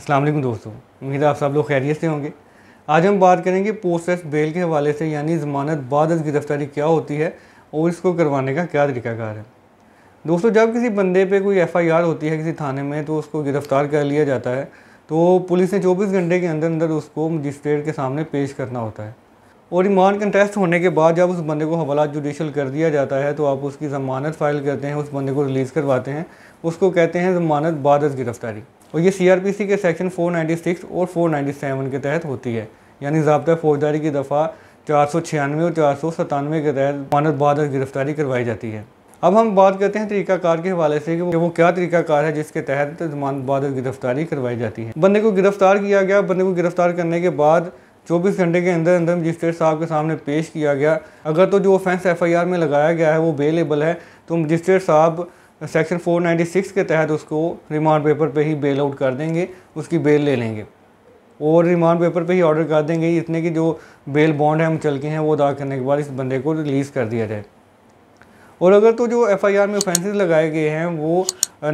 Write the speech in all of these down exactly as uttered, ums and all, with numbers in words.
अस्सलाम वालेकुम दोस्तों, उम्मीद है आप सब लोग खैरियत से होंगे। आज हम बात करेंगे प्रोसेस बेल के हवाले से, यानी ज़मानत बाद गिरफ्तारी क्या होती है और इसको करवाने का क्या तरीकाकार है। दोस्तों, जब किसी बंदे पे कोई एफ आई आर होती है किसी थाने में तो उसको गिरफ़्तार कर लिया जाता है, तो पुलिस ने चौबीस घंटे के अंदर अंदर उसको मजिस्ट्रेट के सामने पेश करना होता है और रिमांड कंटेस्ट होने के बाद जब उस बंदे को हवाला जुडिशल कर दिया जाता है तो आप उसकी ज़मानत फ़ाइल करते हैं, उस बंदे को रिलीज़ करवाते हैं, उसको कहते हैं ज़मानत बाद गिरफ़्तारी। और ये सी आर पी सी के सेक्शन चार सौ छियानवे और चार सौ सत्तानवे के तहत होती है, यानी ज़ाब्ता फौजदारी की दफ़ा चार सौ छियानवे और चार सौ सतानवे के तहत ज़मानत बाद गिरफ़्तारी करवाई जाती है। अब हम बात करते हैं तरीक़ाकार के हवाले से कि वो क्या तरीक़ाकार है जिसके तहत ज़मानत बाद गिरफ़्तारी करवाई जाती है। बंदे को गिरफ़्तार किया गया, बंदे को गिरफ़्तार करने के बाद चौबीस घंटे के अंदर अंदर मजिस्ट्रेट साहब के सामने पेश किया गया। अगर तो जो ऑफेंस एफ आई आर में लगाया गया है वो बेलेबल है तो मजिस्ट्रेट साहब सेक्शन चार सौ छियानवे के तहत उसको रिमांड पेपर पे ही बेल आउट कर देंगे, उसकी बेल ले लेंगे और रिमांड पेपर पे ही ऑर्डर कर देंगे इतने की जो बेल बॉन्ड है हम चल के हैं वो अदा करने के बाद इस बंदे को रिलीज़ कर दिया जाए। और अगर तो जो एफ आई आर में ऑफेंसेस लगाए गए हैं वो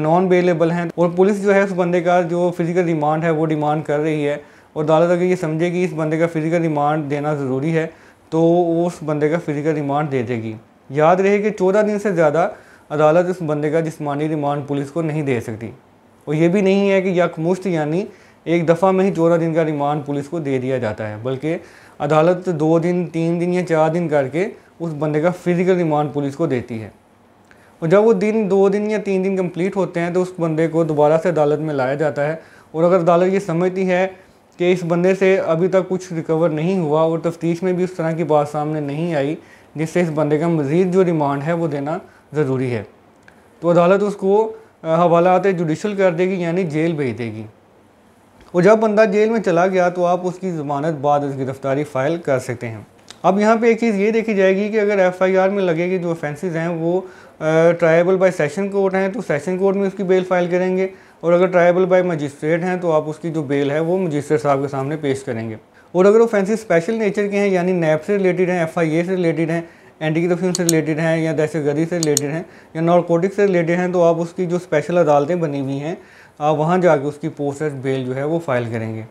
नॉन बेलेबल हैं और पुलिस जो है उस बंदे का जो फिज़िकल रिमांड है वो डिमांड कर रही है और अदालत अगर ये समझे कि इस बंदे का फिज़िकल रिमांड देना ज़रूरी है तो उस बंदे का फिज़िकल रिमांड दे देगी। याद रहे कि चौदह दिन से ज़्यादा अदालत उस बंदे का जिस्मानी रिमांड पुलिस को नहीं दे सकती और ये भी नहीं है कि यकमुश्त यानी एक दफ़ा में ही चौदह दिन का रिमांड पुलिस को दे दिया जाता है, बल्कि अदालत दो दिन तीन दिन या चार दिन करके उस बंदे का फिज़िकल रिमांड पुलिस को देती है और जब वो दिन दो दिन या तीन दिन कम्प्लीट होते हैं तो उस बंदे को दोबारा से अदालत में लाया जाता है। और अगर अदालत ये समझती है कि इस बंदे से अभी तक कुछ रिकवर नहीं हुआ और तफ्तीश में भी उस तरह की बात सामने नहीं आई जिससे इस बंदे का मज़ीद जो रिमांड है वो देना ज़रूरी है, तो अदालत उसको हवालात जुडिशल कर देगी यानी जेल भेज देगी। और जब बंदा जेल में चला गया तो आप उसकी ज़मानत बाद गिरफ़्तारी फ़ाइल कर सकते हैं। अब यहाँ पे एक चीज़ ये देखी जाएगी कि अगर एफ आई आर में लगे कि जो ऑफेंसेस हैं वो ट्रायबल बाय सेशन कोर्ट हैं तो सेशन कोर्ट में उसकी बेल फाइल करेंगे और अगर ट्रायबल बाय मजिस्ट्रेट हैं तो आप उसकी जो बेल है वो मजिस्ट्रेट साहब के सामने पेश करेंगे। और अगर ऑफेंसेस स्पेशल नेचर के हैं यानी नैब से रिलेटेड हैं, एफ आई ए से रिलेटेड हैं, एंटी करप्शन से रिलेटेड हैं या दहशतगर्दी से रिलेटेड हैं या नारकोटिक्स से रिलेटेड हैं तो आप उसकी जो स्पेशल अदालतें बनी हुई हैं आप वहाँ जाके उसकी प्रोसेस बेल जो है वो फाइल करेंगे।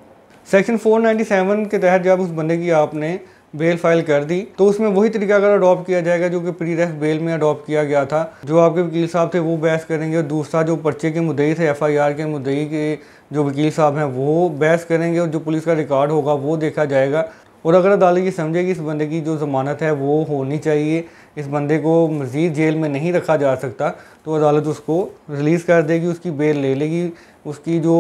सेक्शन चार सौ सत्तानवे के तहत जब उस बंदे की आपने बेल फाइल कर दी तो उसमें वही तरीका अगर अडॉप्ट किया जाएगा जो कि प्री रेस्ट बेल में अडॉप्ट किया गया था। जो आपके वकील साहब थे वो बहस करेंगे और दूसरा जो पर्चे के मुद्दई थे एफ आई आर के मुद्दई के जो वकील साहब हैं वो बहस करेंगे और जो पुलिस का रिकॉर्ड होगा वो देखा जाएगा। और अगर अदालत ये समझे कि इस बंदे की जो ज़मानत है वो होनी चाहिए, इस बंदे को मज़ीद जेल में नहीं रखा जा सकता, तो अदालत उसको रिलीज़ कर देगी, उसकी बेल ले लेगी, उसकी जो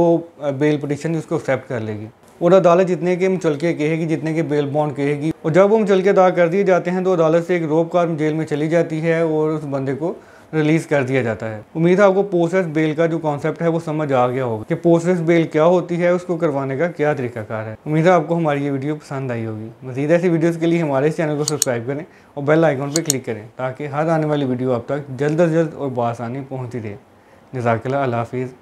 बेल पटिशन उसको एक्सेप्ट कर लेगी और अदालत जितने के मुचलके कहेगी जितने के बेल बॉन्ड कहेगी और जब वो मुचलके अदा कर दिए जाते हैं तो अदालत से एक रोब कार जेल में चली जाती है और उस बंदे को रिलीज़ कर दिया जाता है। उम्मीद है आपको प्रोसेस बेल का जो कॉन्सेप्ट है वो समझ आ गया होगा कि प्रोसेस बेल क्या होती है, उसको करवाने का क्या तरीकाकार है। उम्मीद है आपको हमारी ये वीडियो पसंद आई होगी। मज़ीद ऐसी वीडियोज़ के लिए हमारे इस चैनल को सब्सक्राइब करें और बेल आइकॉन पर क्लिक करें ताकि हर आने वाली वीडियो आप तक जल्द अज जल्द और बआसानी पहुँचती रहे। जज़ाकल्लाह, अल्लाह हाफ़िज़।